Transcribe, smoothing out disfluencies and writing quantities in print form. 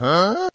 Huh?